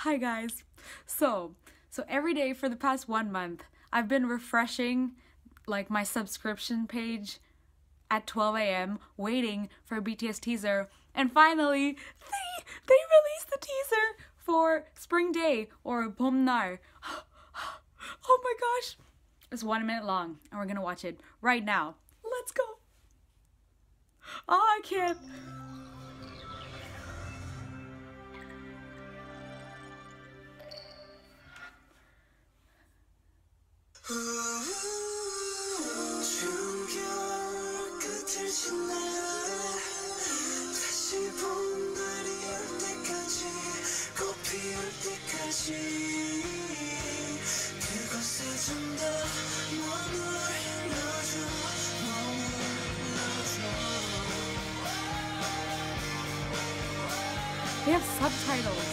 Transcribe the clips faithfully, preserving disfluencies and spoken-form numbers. Hi guys. So, so every day for the past one month, I've been refreshing like my subscription page at twelve A M waiting for a B T S teaser, and finally they they released the teaser for Spring Day or Bomnal. Oh my gosh. It's one minute long and we're gonna watch it right now. Let's go. Oh, I can't. They have subtitles.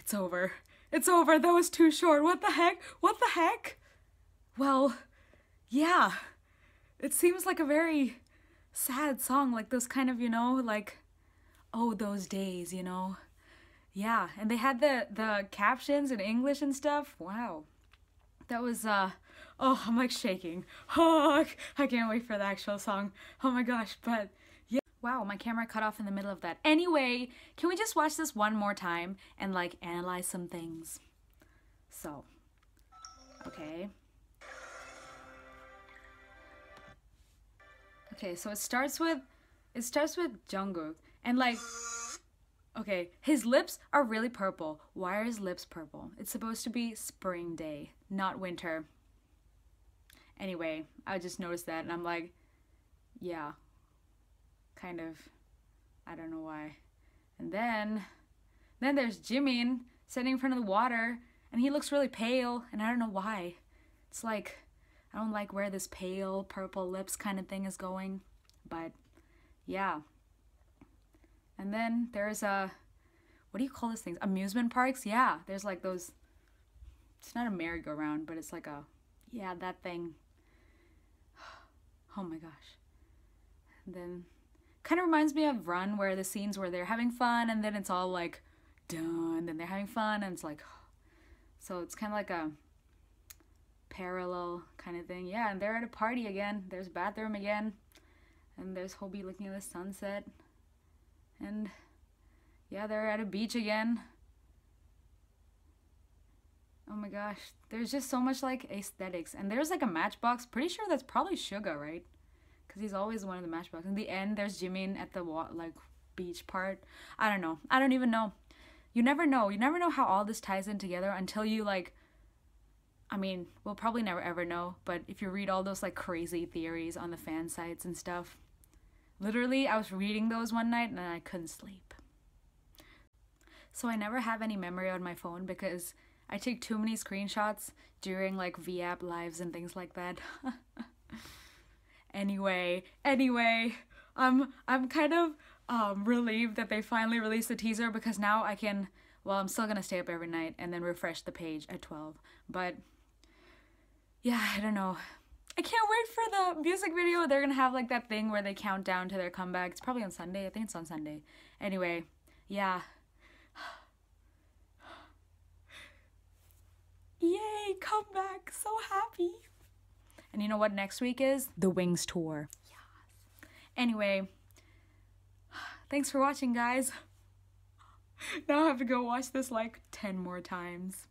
It's over. It's over. That was too short. What the heck? What the heck? Well, yeah. It seems like a very sad song. Like those kind of, you know, like, oh, those days, you know. Yeah. And they had the, the captions in English and stuff. Wow. That was, uh, oh, I'm like shaking. Oh, I can't wait for the actual song. Oh my gosh. But yeah. Wow, my camera cut off in the middle of that. Anyway, can we just watch this one more time and like analyze some things? So, okay. Okay, so it starts with, it starts with Jungkook and like, okay, his lips are really purple. Why are his lips purple? It's supposed to be spring day, not winter. Anyway, I just noticed that and I'm like, yeah. Kind of, I don't know why. And then, then there's Jimin sitting in front of the water and he looks really pale and I don't know why. It's like, I don't like where this pale purple lips kind of thing is going, but yeah. And then there's a, what do you call these things? Amusement parks? Yeah, there's like those, it's not a merry-go-round, but it's like a, yeah, that thing. Oh my gosh. And then, kind of reminds me of Run, where the scenes where they're having fun and then it's all like done, then they're having fun and it's like, so it's kind of like a parallel kind of thing. Yeah, and they're at a party again. There's a bathroom again and there's Hobi looking at the sunset and yeah, they're at a beach again. Oh my gosh, there's just so much like aesthetics. And there's like a matchbox. Pretty sure that's probably Suga, right? Because he's always one of the matchbox. In the end, there's Jimin at the like beach part. I don't know. I don't even know. You never know. You never know how all this ties in together until you like, I mean, we'll probably never ever know. But if you read all those like crazy theories on the fan sites and stuff. Literally, I was reading those one night and I couldn't sleep. So I never have any memory on my phone because I take too many screenshots during like V-app lives and things like that. Anyway, anyway, um, I'm kind of um, relieved that they finally released the teaser because now I can, well, I'm still gonna stay up every night and then refresh the page at twelve. But yeah, I don't know. I can't wait for the music video. They're gonna have like that thing where they count down to their comeback. It's probably on Sunday. I think it's on Sunday. Anyway, yeah. Yay, comeback. So happy. And you know what next week is? The Wings Tour. Yes. Anyway, thanks for watching, guys. Now I have to go watch this like ten more times.